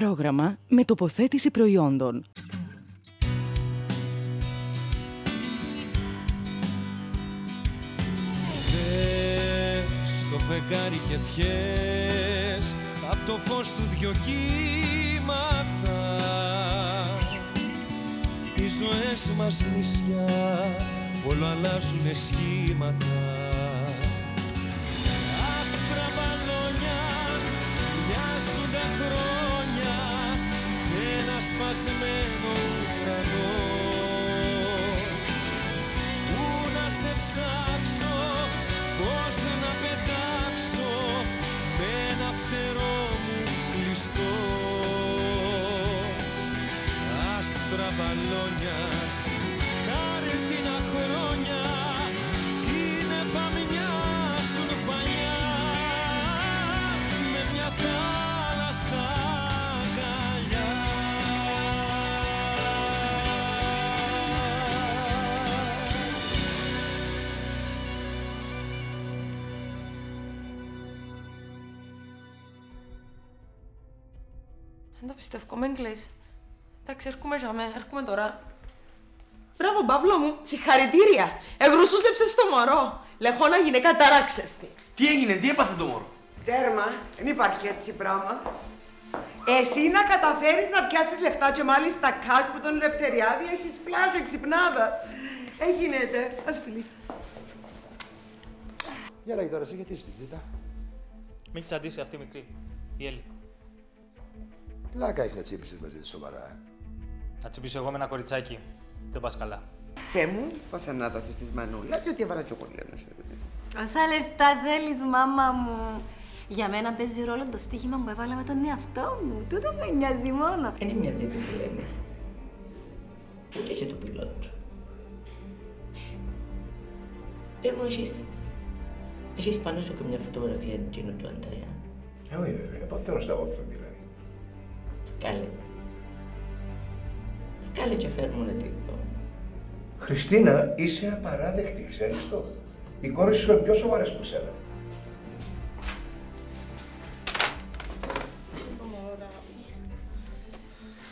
Πρόγραμμα με τοποθέτηση προϊόντων. Πες το φεγγάρι και πιες απ' το φως του δυο κύματα. Οι ζωές μας νησιά όλο αλλάζουνε σχήματα. Άσπρα μπαλόνια μοιάζουν τα χρόνια σε ένα σπασμένο ουρανό. Πού να σε ψάξω, πώς να πετάξω με ένα φτερό μου κλειστό. Άσπρα μπαλόνια, χάρτινα χρόνια, σύννεφα μοιάζουν παλιά με μια θάλασσα αγκαλιά. Δεν το πιστεύω, με εγκλείς. Εντάξει, έρχομαι ζαμέ, έρχομαι τώρα. Μπράβο, Παύλο μου, συγχαρητήρια! Εγρουσούσεψες το μωρό. Λεχόνα γυναίκα ταράξεστη. Τι έγινε, τι έπαθε το μωρό? Τέρμα, δεν υπάρχει έτσι πράγμα. Εσύ να καταφέρεις να πιάσεις λεφτά και μάλιστα cash που τον Λευτεριάδη έχεις πλάζο, εξυπνάδα. Έγινεται, ας φιλήσω. Για λέγει τώρα, εσύ γιατί σου την ζητά? Μ' έχει τσαντήσει αυτή μικρή, η Έλλη. Πλάκα έχει να τσίπησες μαζί της σοβαρά, Να τσίπησω εγώ με ένα κοριτσάκι. Δεν πας καλά. Πέ μου, πώς ανάδωσες της Μανούλας, διότι έβαλα τσοκολένο σου. Όσα λεφτά θέλεις, μάμα μου. Για μένα παίζει ρόλο το στοίχημα που έβαλα με τον εαυτό μου. Τούτο με νοιάζει μόνο. Δεν μοιάζει τη Ελένη. Ούτε και του πιλότου. Πέ μου, έχεις πάνω σου και μια φωτογραφία εκείνου του Αντρέα. Όχι, βέβαια. Παθαίνω στα βόθα δηλαδή. Βγάλε. Βγάλε και φέρνουμε να τη δω. Χριστίνα, είσαι απαράδεκτη, ξέρεις το. Οι κόρες σου είναι πιο σοβαρές που σένα.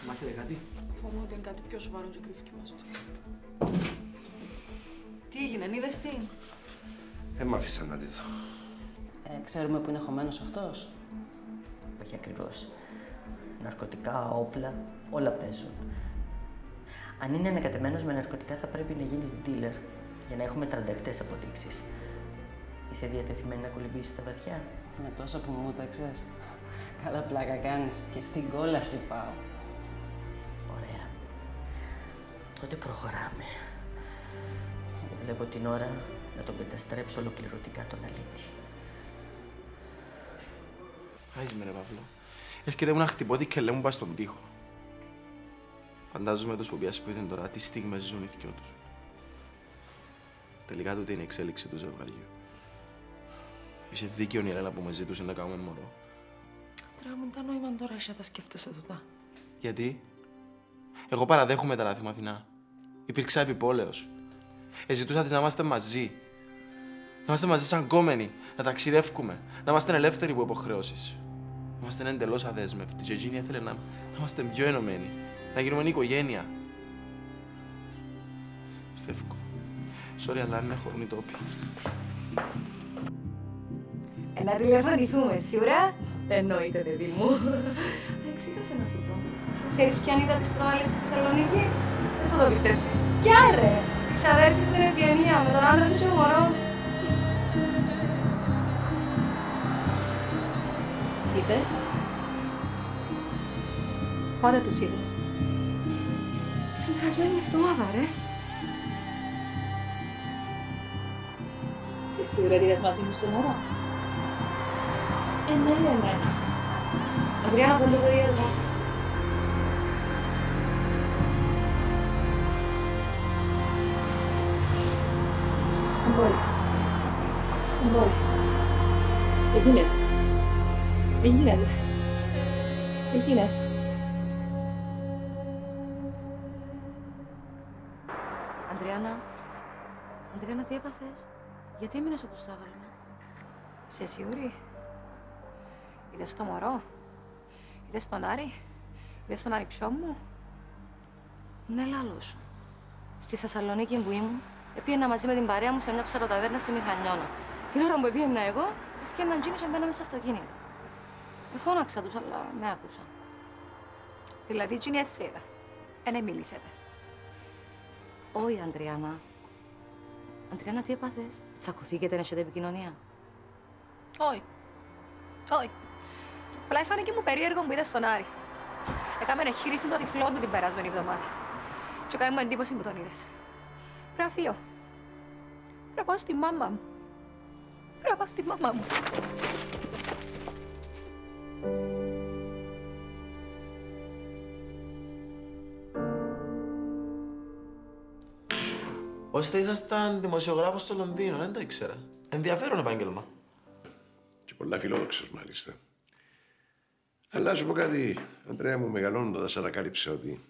Μάθετε κάτι? Φοβούμαι ότι είναι κάτι πιο σοβαρό και κρύφηκε μας. Τι έγινε, είδες τι? Μ' άφησαν να τη δω. Ξέρουμε που είναι χωμένος αυτός? Όχι ακριβώς. Ναρκωτικά, όπλα, όλα παίζουν. Αν είναι ανακατεμένος με ναρκωτικά, θα πρέπει να γίνεις dealer για να έχουμε τραντακτές αποδείξεις. Είσαι διατεθειμένη να κολυμπήσεις τα βαθιά? Με τόσα που μου έταξες. Καλά πλάκα κάνεις και στην κόλαση πάω. Ωραία. Τότε προχωράμε. Βλέπω την ώρα να τον καταστρέψω ολοκληρωτικά τον αλήτη. Άιζε με ρε Παύλο. Έρχεται μου να χτυπώ τη κελέ μου πας στον τοίχο. Φαντάζομαι τους που πιάσπιθεν τώρα τι στιγμές ζουν οι θκιό τους. Τελικά τούτη είναι η εξέλιξη του ζευγαριού. Είσαι δίκαιο η Ελένα που με ζήτουσε να κάνουμε μωρό. Τράβουν τα νόημα τώρα εσύ να τα σκέφτεσαι τούτα. Γιατί? Εγώ παραδέχομαι τα λάθη μου, Αθηνά. Υπήρξα επιπόλαιος. Εζητούσα της να είμαστε μαζί. Να είμαστε μαζί σαν κόμενοι. Να ταξιδεύκουμε. Να είμαστε ελεύθεροι από υποχρεώσεις. Είμαστε εντελώς αδέσμευτοι και εκείνη ήθελε να είμαστε πιο ενωμένοι, να γίνουμε οικογένεια. Φεύγω. Sorry, αλλά είναι χορνητόπια. Να τηλεφωνηθούμε, σίγουρα. Εννοείται, παιδί μου. Εξήγασε να σου πω. Ξέρεις ποιαν είδα τις προάλλες στη Θεσσαλονίκη? Δεν θα το πιστέψεις. Κι άρε! Τη ξαδέρφη στην Ευγενία με τον άντρα του και μωρό. Είδες? Πάντα τους είδες. Την περασμένη εβδομάδα, ρε. Είσαι σίγουρα ότι είδες μαζί μου στο μωρό? Ναι, ναι, ναι. Αντριάννα, πού είναι το παιδί εδώ? Μπορεί. Μπορεί. Εγίνεται. Εγίνεται. Εγίνεται. Αντριάννα. Αντριάννα, τι έπαθες? Γιατί έμεινες όπως το έβαλα? Είσαι σίγουρη? Είδες το μωρό? Είδες τον Άρη? Λες στον ανιψιό μου? Ναι, λάλος. Στη Θεσσαλονίκη που ήμουν, επήγαινα μαζί με την παρέα μου σε μια ψαροταβέρνα στη Μηχανιώνα. Την ώρα που επήγαινα εγώ, έφυγαινα τζίνι και μπαίναμε στα αυτοκίνητα. Με φώναξα τους, αλλά με άκουσαν. Δηλαδή, τζίνι εσύ είδα. Εν μίλησετε. Όχι, Αντριάννα. Αντριάννα, τι έπαθες? Τσακωθήκετε να έχετε επικοινωνία? Όχι. Όχι. Απλά φάνηκε μου περίεργο που είδα στον Άρη. Έκαμε εγχείρηση το τυφλό του την περασμένη εβδομάδα. Και έκανε μου εντύπωση που τον είδες. Πρέπει να φύγω. Πρέπει να πάω στη μάμα μου. Πρέπει να πάω στη μάμα μου. Ώστε ήσασταν δημοσιογράφος στο Λονδίνο, δεν το ήξερα. Ενδιαφέρον επάγγελμα. Και πολλά φιλόδοξος, μάλιστα. Αλλά σου πω κάτι, Αντρέα μου, μεγαλώνοντας ανακάλυψε ότι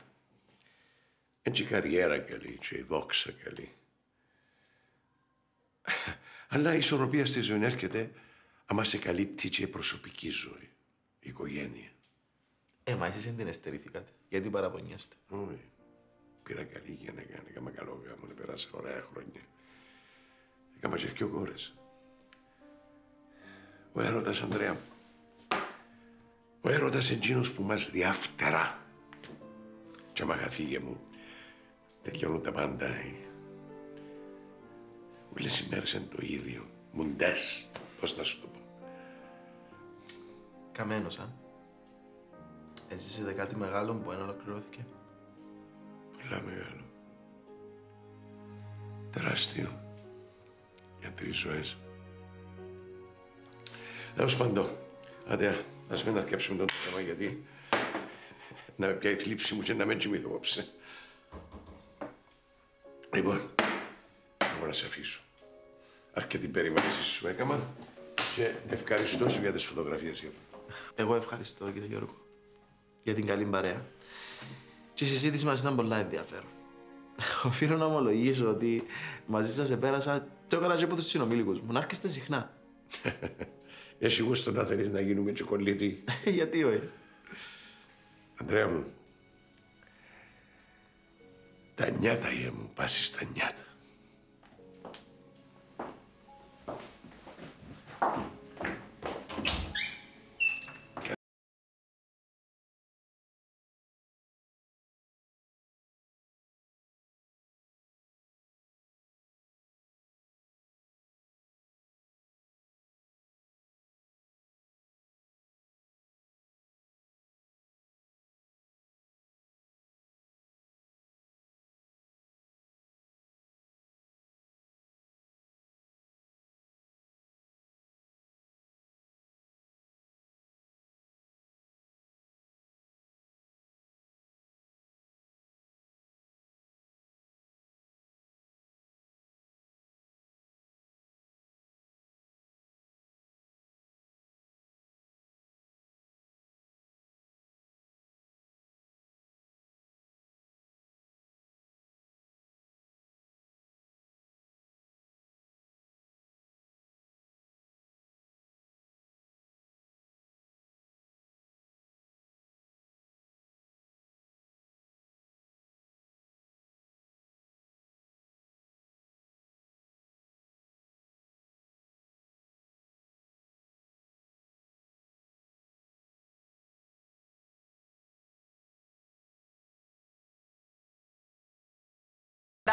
έτσι η καριέρα καλή και η δόξα καλή. Αλλά η ισορροπία στη ζωή έρχεται άμα σε καλύπτει και η προσωπική ζωή, η οικογένεια. Μα εσείς δεν την εστερήθηκατε. Γιατί παραπονιάστε? Όχι. Πήρα καλή γυναίκα, έκανα καλό γάμο, να περάσει ωραία χρόνια. Έκανα και δυο κόρες. Ο έρωτας, Ανδρέα μου. Ο έρωτας εντζήνος που μας διαφτερά. Κι άμα χαθήγε μου, τελειώνουν τα πάντα. Όλες οι μέρες είναι το ίδιο. Μουντές, πώς να σου το πω. Καμένος, α. Έζησετε κάτι μεγάλο που ένα ολοκληρώθηκε. Πολλά μεγάλο. Τεράστιο. Για 3 ζωές. Να ως παντώ. Άντε, ας μην αρκέψουμε τον θέμα, γιατί να με πιάει η θλίψη μου και να με τσιμήθω απόψε. Λοιπόν, μπορώ να σε αφήσω. Αρκετή περίμανση σου έκαμα και ευχαριστώ σου για τις φωτογραφίες. Εγώ ευχαριστώ, κύριε Γιώργο, για την καλή παρέα. Και η συζήτηση μας ήταν πολλά ενδιαφέρον. Οφείλω να ομολογήσω ότι μαζί σας επέρασα το έκανα και από τους συνομήλικους μου. Να έρχεστε συχνά. Εσύ γούστο να θέλεις να γίνουμε τσοκολίτη. Γιατί όχι. Ανδρέα μου, τα νιάτα, Ιε μου, πάσης τα νιάτα.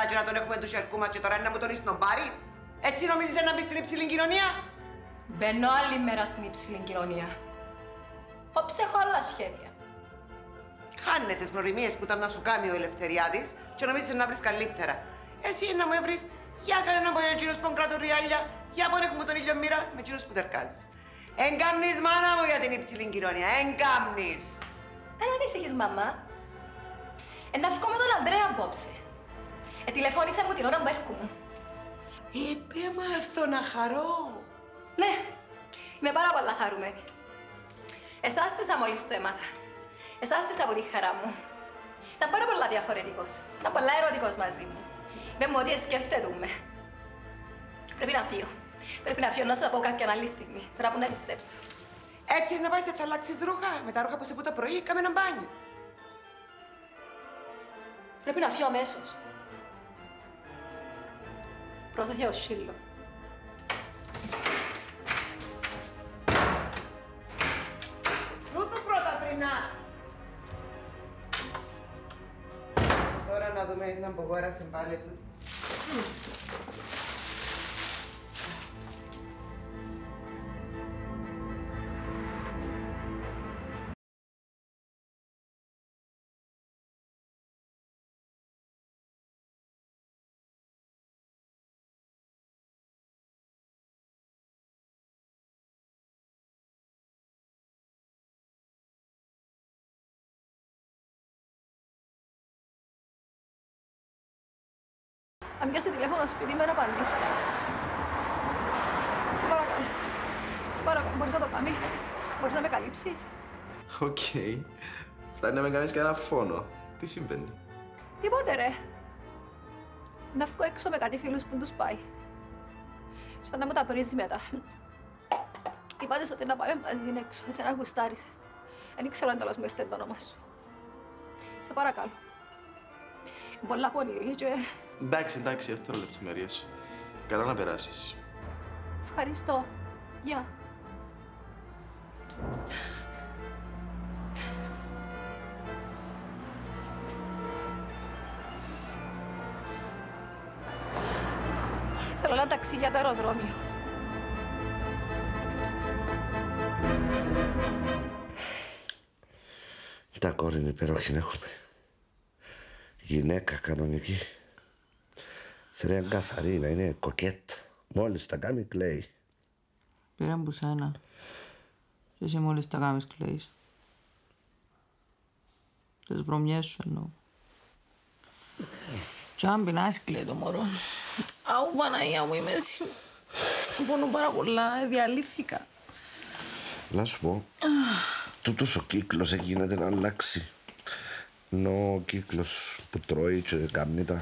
Και να τον έχουμε του σερκού μας και τώρα είναι να μου τον ισνομπάρεις. Έτσι νομίζεις να μπεις στην υψηλή κοινωνία? Μπαίνω άλλη μέρα στην υψηλή κοινωνία. Πόψε έχω άλλα σχέδια. Χάνε τις γνωριμίες που ήταν να σου κάνει ο Ελευθεριάδης και νομίζεις να βρεις καλύτερα. Εσύ να μου έβρεις για κανένα από εκείνους που κρατώ ριάλια, για να έχουμε τον ήλιο μοίρα με εκείνους που τερκάζεις. Εγκάμνεις, μάνα μου, για την υψηλή κοινωνία. Εγκάμνεις. Δεν ανήσυχες, μαμά. Εναυκώ με τον Ανδρέα απόψε. Τηλεφώνησε μου την ώρα που έρχομαι. Είπε μας το να χαρώ. Ναι, είμαι πάρα πολλά χαρούμενη. Εσάς της μόλις το έμαθα. Εσάς της από τη χαρά μου. Ήταν πάρα πολλά διαφορετικός. Ήταν πολλά ερωτικός μαζί μου. Είπε μου ότι σκέφτεται. Πρέπει να φύγω. Πρέπει να φύγω να σου πω κάποια άλλη στιγμή. Τώρα που να επιστρέψω. Έτσι να πάει σε θα αλλάξεις ρούχα. Με τα ρούχα που σε πού το πρωί, κάμε ένα μπάνιο. Πρέπει να φύγω αμέσως. Πρώτα θα οσύλλω. Ρούθου πρώτα, Πρινά! Τώρα να δούμε την απογόραση πάλι του. Αν πιάσει τηλέφωνο σπίτι με να απαντήσεις. Σε παρακαλώ. Σε παρακαλώ. Μπορείς να το κάνεις. Μπορείς να με καλύψεις. Οκ. Φτάνει να με κάνεις και ένα φόνο. Τι συμβαίνει? Τίποτε ρε. Να βγω έξω με κάτι φίλους που τους πάει. Στον να μου τα πρίζει μετά. Είπατε ότι να πάμε μαζί έξω. Εσένα γουστάρισε. Εν ήξερα εντελώς μου ήρθε το όνομα σου. Σε παρακαλώ. Πολλά πονηρή και... Εντάξει, εντάξει, δεν θέλω λεπτομέρειες. Καλά να περάσεις. Ευχαριστώ. Γεια. Θέλω ένα ταξί για το αεροδρόμιο. Τα κόρη είναι υπερόχη να έχουμε. Γυναίκα κανονική. Θέλει να καθαρή, να είναι κοκέτ. Μόλις τα κάνει, κλαίει. Πήραν που σένα. Και εσύ μόλις τα κάνεις, κλαίεις. Τις βρωμιές σου εννοώ. Κι αν πεινάς, κλαίει το μωρό. Αου, Παναγία μου, είμαι εσύ. Πονώ πάρα πολλά, διαλύθηκα. Να σου πω, τούτος ο κύκλος γίνεται να αλλάξει. Ενώ ο κύκλος που τρώει και κάνει τα...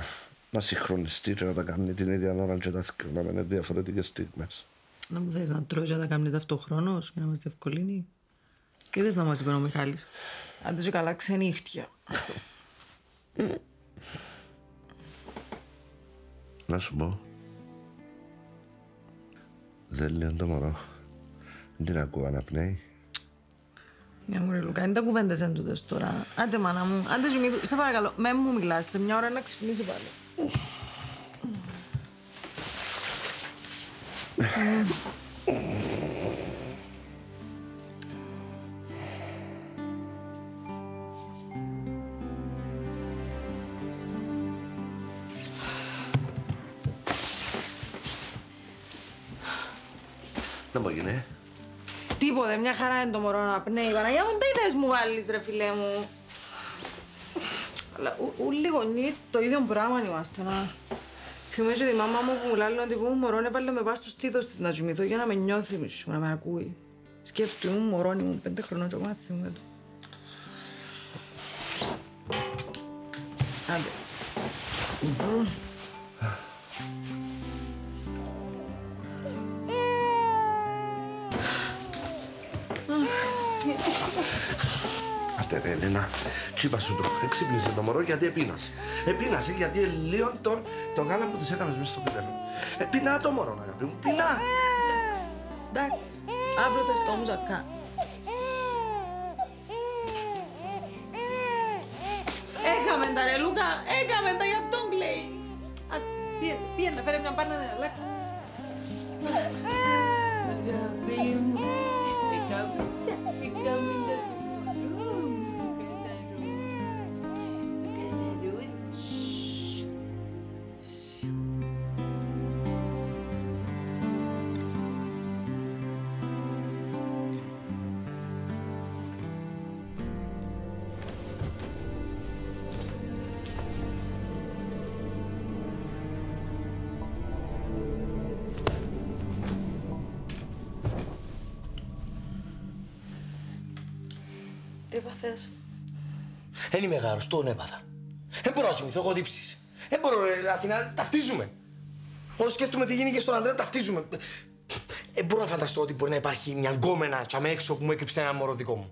να συγχρονιστεί και να τα κάνει την ίδια ώρα και τα σκηνόμενα διαφορετικές στιγμές. Να μου θες να τρώει και να τα κάνει ταυτόχρονος για να μας διευκολύνει. Και δες να μας είπε ο Μιχάλης. Άντε και καλά ξενύχτια. Να σου πω. Δεν λέω το μωρό. Δεν την ακούω αναπνέει. Μια μου ρε Λουκά, είναι τα κουβέντες εντούτες τώρα. Άντε μάνα μου, άντε ζουμίθου. Σε παρακαλώ, με μου μιλάς, σε μια ώρα να ξυπνήσει πάλι. Να πω γίνε. Τίποτε, μια χαρά είναι το μωρό να πνέει. Παναγιά μου, τι θες μου βάλεις ρε φίλε μου. Αλλά όλοι οι γονείς το ίδιο πράγμα είμαστε να... Θυμίζω τη μαμά μου που μου λάλλει να την πούμε μωρόν έβαλε με πας στο στήθος της να τσουμηθώ για να με νιώθει μισού, να με ακούει. Σκέφτομαι μου μωρόν ήμουν 5 χρονών και μάθη μου εδώ. Άντε. Άτε ρε Ελένα, τσίπα σου το, εξύπνησε το μωρό γιατί επίνασε. Επίνασε γιατί ελίον το γάλα που της έκανες μέσα στο πιτέλο. Πεινά το μωρό, αγαπή μου, πεινά! Εντάξει, αύριο θα σκόμουν ζακά. Έκαμε τα ρε Λούκα, έκαμε τα γι' αυτόν κλαίει. Πήγαινε, φέρε μια πάνε να αλλάξει. Αγαπή μου, έκαμε. Δεν είμαι γάρος, τον έπαθα. Δεν μπορώ να κοιμηθώ, έχω δίψεις. Δεν μπορώ ρε Αθηνά, ταυτίζουμε. Όσο σκέφτομαι τι γίνει και στον Αντρέα, ταυτίζουμε. Δεν μπορώ να φανταστώ ότι μπορεί να υπάρχει μια γκόμενα τσαμέξω που μου έκρυψε ένα μωρό δικό μου.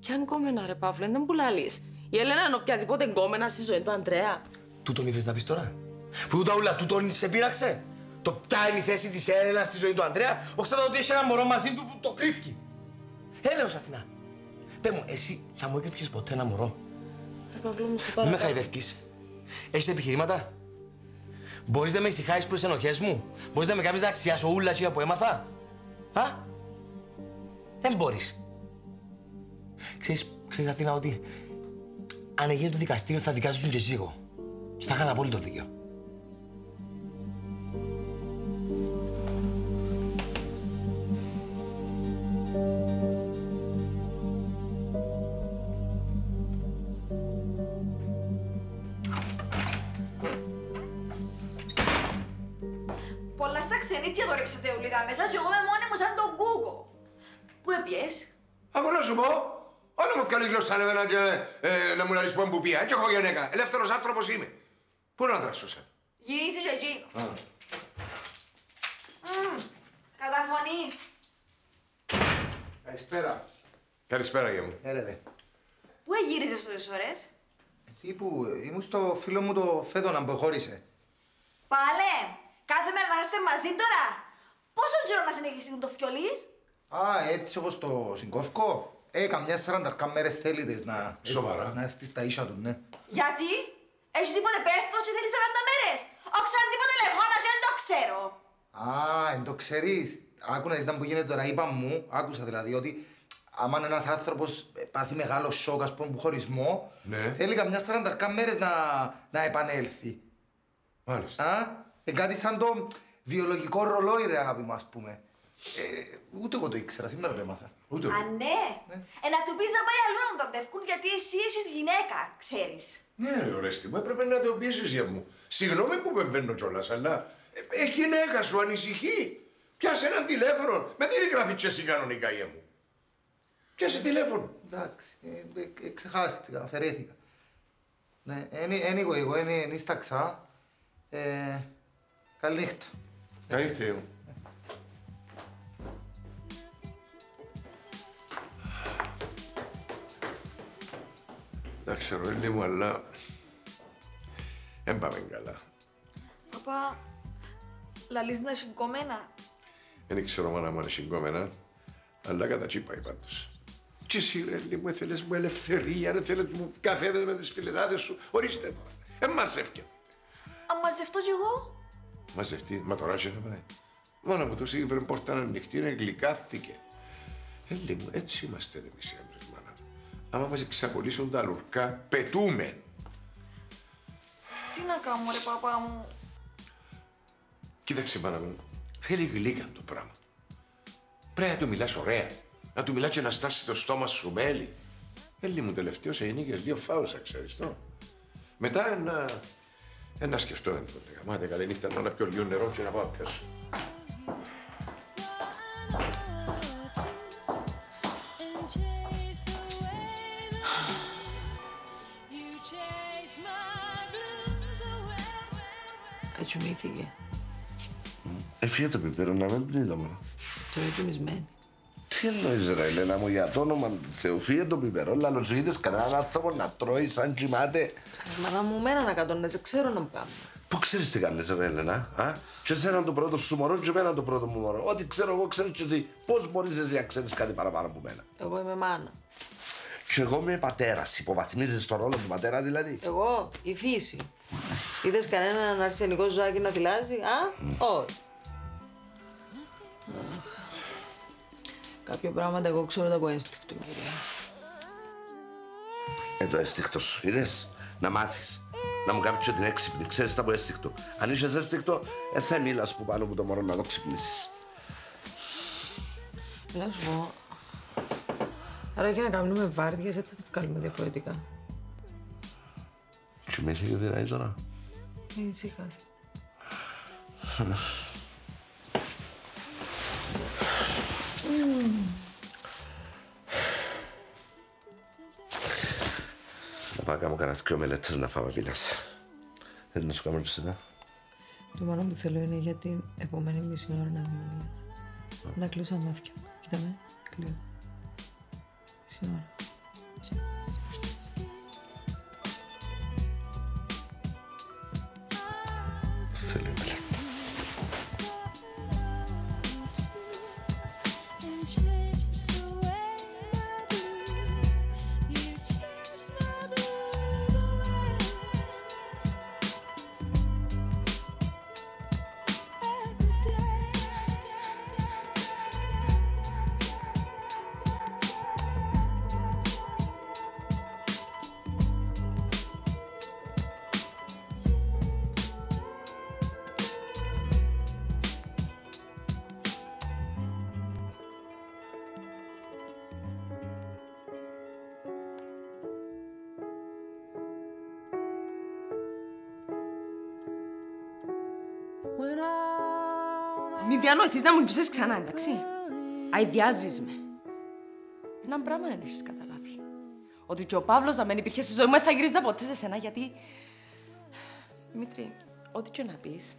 Ποια γκόμενα ρε Παύλο, δεν μου λαλείς. Η Έλενα είναι οποιαδήποτε γκόμενα στη ζωή του Αντρέα. Τούτον ήβρες να πεις τώρα. Που τούτα ούλα τούτον σε πείραξε. Το ποια είναι η θέση της Έλενα στη ζωή του Αντρέα, οξάτα ότι έχει ένα μωρό μαζί του που το κρύφκει. Έλεος Αθηνά. Πέ μου, εσύ θα μου έκρυφκες ποτέ ένα μωρό? Ρε Παύλο μου, σε παρακαλώ. Μη με χαϊδεύκεις. Έχεις επιχειρήματα? Μπορείς να με ησυχάσεις προς τις ενοχές μου? Μπορείς να με κάνεις να αξιάσω ούλα εκείνα που έμαθα? Α? Δεν μπορείς. Ξέρεις Αθήνα ότι αν έγινε το δικαστήριο θα δικάζουν και εσύ. Θα είχαν απόλυτο δίκιο. Πολλά στα ξενίτια το ρίξετε ουλίδα μέσα και εγώ με μόνη μου σαν τον Κούκο. Πού έπιες? Ακόμα να σου πω. Όλα μου βγάλει γλώσσα εμένα και να μου λαλείς πού πήγα. Έτσι έχω γενέκα. Ελεύθερος άνθρωπος είμαι. Πού να δράσουσα. Γυρίζεις εκεί. Καταφωνή. Καλησπέρα. Καλησπέρα για μου. Έρετε. Πού εγύριζες τόσες ώρες? Τύπου ήμουν στο φίλο μου το Φέδωνα που χώρισε. Πάλε. Κάθε μέρα να είστε μαζί τώρα. Πόσο καιρό να συνεχιστεί το φιολί? Α, έτσι όπως το συγκόφκο. Καμιά 40 μέρες θέλετε να... Σοβαρά. Να έρθεις τα ίσια του, ναι. Γιατί? Έχει τίποτε πέφτος και θέλει 40 μέρες. Όξαν τίποτε λεγόνας, δεν το ξέρω. Α, δεν το ξέρεις. Άκου να δεις που γίνεται τώρα. Είπα μου, άκουσα δηλαδή, ότι άμα ένας άνθρωπος πάθει μεγάλο σοκ, ας πούμε, χωρισμό, ναι. Θέλει καμιά 40 μέρες να επανέλθει. Μάλιστα. Α, κάτι σαν το βιολογικό ρολόι, ρε αγάπη μου, ας πούμε. Ούτε εγώ το ήξερα, σήμερα το έμαθα. Ούτε εγώ. Α, ναι. Να του πεις να πάει αλλού να μου τα ντεύκουν, γιατί εσύ είσαι γυναίκα, ξέρεις. Ναι, ρε, ορέστη μου, έπρεπε να το πείσεις για μου. Συγγνώμη που μπαίνω κιόλας, αλλά γυναίκα σου ανησυχεί. Πιάσε έναν τηλέφωνο. Με τι γράφει τσέσαι κανονικά, για μου. Πιάσε τηλέφωνο. Εντάξει, ξεχάστηκα, αφαιρέθηκα. Ναι, εγώ, ενίσταξα. Καλή νύχτα. Καλή νύχτα, εγώ. Τα ξέρω, Έλλη μου, αλλά δεν πάμε καλά. Παπά, λαλείς να συγκωμένα. Δεν ξέρω, μάνα μου, αν συγκωμένα, αλλά κατά τσί πάει πάντως. Και εσύ, ρε, Έλλη μου, θέλεις μου ελευθερία, ρε, θέλεις μου καφέδες με τις φιλενάδες σου. Ορίστε τώρα, μαζεύκεται. Αν μαζευτώ κι εγώ. Μαζευτεί, μα τώρα και να πάει. Μόνο μου τους ήβρε πόρτα ανοιχτή, εγκλικάθηκε. Έλλη μου, έτσι είμαστε εμείς οι άντρες. Άμα μας εξαπολύσουν τα λουρκά, πετούμε. Τι να κάνω, ρε παπά μου. Κοίταξε, μάνα μου, θέλει γλύκα το πράγμα. Πρέπει να του μιλάς ωραία. Να του μιλάς και να στάσει το στόμα σου μέλι. Έλλη μου, τελευταίος ενίκες 2 φάουσα, ξέρεις το. Μετά ένα σκεφτό, ένα τότε. Μάτε, καλή νύχτα, να πιω λίγο νερό και να πάω πιάσω. Ετσουμήθηκε. Έφυγε το πιπέρο να μην πνίδω μόνο. Τώρα ετσουμισμένη. Τι εννοείς ρε Ελένα μου, για το όνομα του Θεού, φύγε το πιπέρο, λαλώς είδες κανέναν άνθρωπο να τρώει σαν κοιμάται. Μάνα μου, μένα να κατώνεσαι, ξέρω να μου κάνω. Πού ξέρεις τι κάνεις ρε Ελένα, α? Και εσένα το πρώτο σου μωρό και εμένα το πρώτο μου μωρό. Ό,τι ξέρω εγώ ξέρεις και εσύ. Πώς μπορείς εσύ να ξέρεις κάτι παραπάνω από μένα? Εγώ είμαι μάνα. Και εγώ είμαι πατέρας. Υποβαθμίζεις τον ρόλο του πατέρα, δηλαδή. Εγώ, η φύση. Είδες κανέναν αρσενικό ζωάκι να θυλάζει, α? Όχι. Κάποια πράγματα εγώ ξέρω τα από ένστικτο, κυρία. Το ένστικτο σου, είδες? Να μάθεις. Να μου κάνεις και την έξυπνη. Ξέρεις τα από ένστικτο. Αν είσαι ένστικτο, θα μίλας που πάνω από το μωρό να το ξυπνήσεις. Να σου πω. Άρα για να κάνουμε βάρδιες, δεν θα τη βγάλουμε διαφορετικά. Τι με είσαι και δεν ράζει τώρα. Είναι τσίχας. Να πάω να κάνω κανένα 2 μελέτες να φάμε πίνας. Δεν να σου κάνω πισινά. Το μόνο που θέλω είναι για την επόμενη μισή ώρα να μιλήσω. Να κλείσω τα μάτια. Κοίτα με, κλείω. Sure. Μην διανοηθείς να μου γυρίζεις ξανά, εντάξει. Αηδιάζεις με. Έναν πράγμα δεν έχεις καταλάβει. Ότι και ο Παύλος να μην υπήρχε στη ζωή μου, θα γυρίζα ποτέ σε σένα, γιατί... Δημήτρη, ό,τι και να πεις,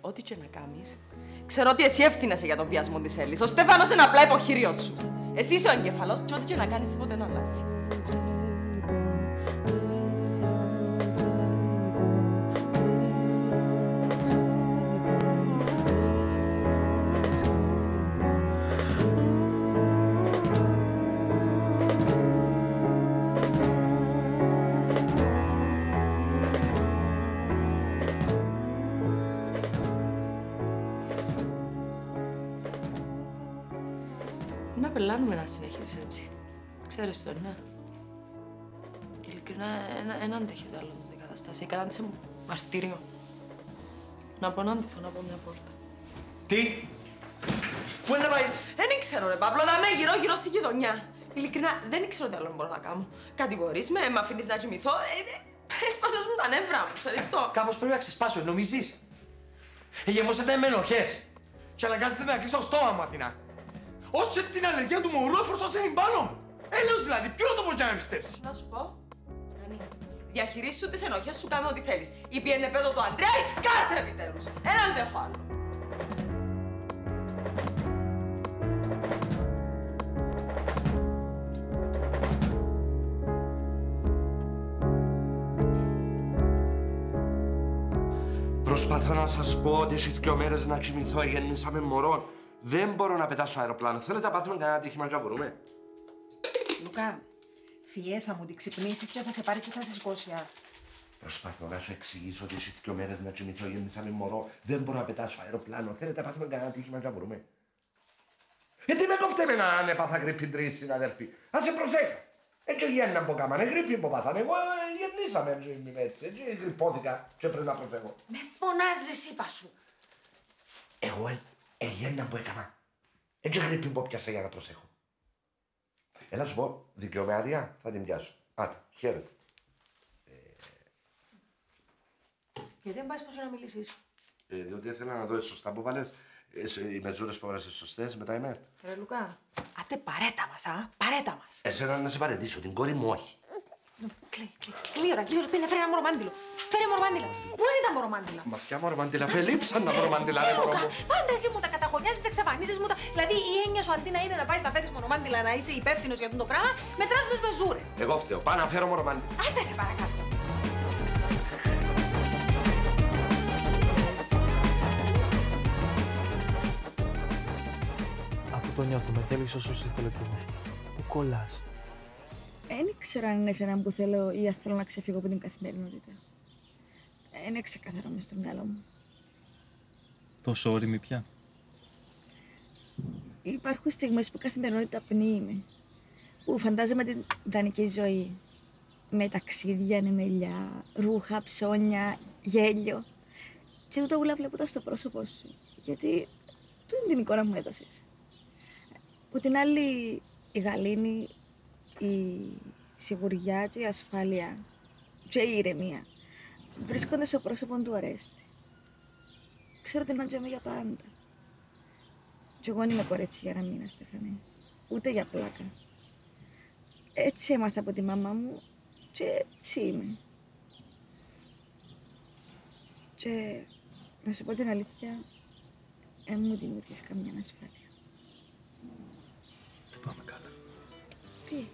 ό,τι και να κάνεις, ξέρω ότι εσύ εύθυνεσαι για τον βιασμό της Έλλης. Ο Στέφανος είναι απλά υποχείριος σου. Εσύ είσαι ο εγκεφαλός και ό,τι και να κάνεις, τίποτε να αλλάζει. Να πελάνουμε να συνεχίζεις έτσι. Ξέρεις το, ναι. Ειλικρινά, ένα αντέχεται άλλο με την κατάσταση. Η κατάσταση μου μαρτύριο. Να πω να αντιθώ, να πω μια πόρτα. Τι! Πού είναι να πάεις! Δεν ήξερα, ρε Παύλο, να είμαι γύρω-γύρω στη γειτονιά. Ειλικρινά, δεν ήξερα τι άλλο μπορώ να κάνω. Κατηγορείς με, μ' αφήνεις να κοιμηθώ. Έσπασες μου τα νεύρα μου, ξέρεις το. Κάπως πρέπει να ξεσπάσω, νομίζεις. Γεμώσετε με ενοχές. Και αναγκάζετε με να κλείσω στόμα μου, Αθηνά. Ως και την αλλεργία του μωρού εφορτώσε την πάνω μου! Έλεος δηλαδή, ποιο να το πω για να πιστέψει! Να σου πω, Ανή, διαχειρίσου τις ενοχές σου, κάμε ό,τι θέλεις. Η πιενεπέδο του Αντρέα, σκάσε επιτέλους! Έναν αντέχω άλλο! Προσπαθώ να σας πω ότι στις 2 μέρες να κοιμηθώ, γεννήσαμε μωρό. Δεν μπορώ να πετάσω αεροπλάνο. Θέλετε να πάθουμε κανένα ατύχημα και να βρούμε. Λουκά, φιέ θα μου την ξυπνήσεις και θα σε πάρει και θα σε σηκώσει. Προσπαθώ να σου εξηγήσω ότι εσύ 2 μέρες να κοιμηθώ, γεννήσαμε μωρό. Δεν μπορώ να πετάσω αεροπλάνο. Θέλετε να πάθουμε κανένα ατύχημα και να βρούμε. Γιατί με κόφτε με να έπαθα γρήπη 3, συναδέλφοι. Ας σε προσέχω. Έτσι γέννα που κάμανε, γρήπη που πάθανε. Εγώ γεννήσαμε έτσι. Γρυπώθηκα και πρέπει να προσέχω. Με φωνάζεις, είπα σου. Εγώ. Εγέννα που έκανα. Έτσι γρήπη που πιάσα για να προσέχω. Έλα σου πω, δικαιωμάτια θα την πιάσω. Άντε, χαίρετε. Γιατί δεν πας πόσο να μιλήσεις. Διότι ήθελα να δω εσύ σωστά που βάλες, οι μεζούρες που βάλες σωστές, μετά ημέρα. Ρε Λουκά, άτε παρέτα μας, α, παρέτα μας. Εσένα να σε παρετήσω, την κόρη μου όχι. Κλείωρα, πήρε να φέρει ένα μωρομάντιλο. Φέρε μωρομάντιλα. Πού είναι τα μωρομάντιλα. Μα ποια μωρομάντιλα, φελείψαν τα μωρομάντιλα, ρε μωρό μου. Πάντα εσύ μου τα καταγωνιάζεις, εξαφανίζεις μου τα. Δηλαδή η έννοια σου αντί να είναι να πάει να φέρεις μωρομάντιλα, να είσαι υπεύθυνος για αυτό το πράγμα, μετράς με τις μεζούρες. Εγώ φταίω, πάω να φέρω μωρομάντιλα. Άντε σε παρακάτω. Αυτό το νιώθω, με θέλεις όσο σε θέλω κι εγώ. Που κολλάς. Δεν ήξερα αν είναι εσένα που θέλω ή αν θέλω να ξεφύγω από την καθημερινότητα. Είναι ξεκαθαρό μες στο μυαλό μου. Τόσο όριμη πια. Υπάρχουν στιγμές που η καθημερινότητα πνίει με. Που φαντάζομαι την ιδανική ζωή. Με ταξίδια, νεμελιά, ρούχα, ψώνια, γέλιο. Και τούτα ούλα βλέπω στο πρόσωπό σου. Γιατί του είναι την εικόνα μου έδωσες. Που την άλλη η γαλήνη, η σιγουριά και η ασφάλεια και η ηρεμία βρίσκονται στο πρόσωπο του Ορέστη. Ξέρω ότι μαντζομαι για πάντα. Κι εγώ δεν είμαι κορέτσι για να μείνω, Στεφανή. Ούτε για πλάκα. Έτσι έμαθα από τη μαμά μου και έτσι είμαι. Και να σου πω την αλήθεια, δεν μου δημιουργείς καμιά ασφάλεια. Δεν πάμε καλά. Τι?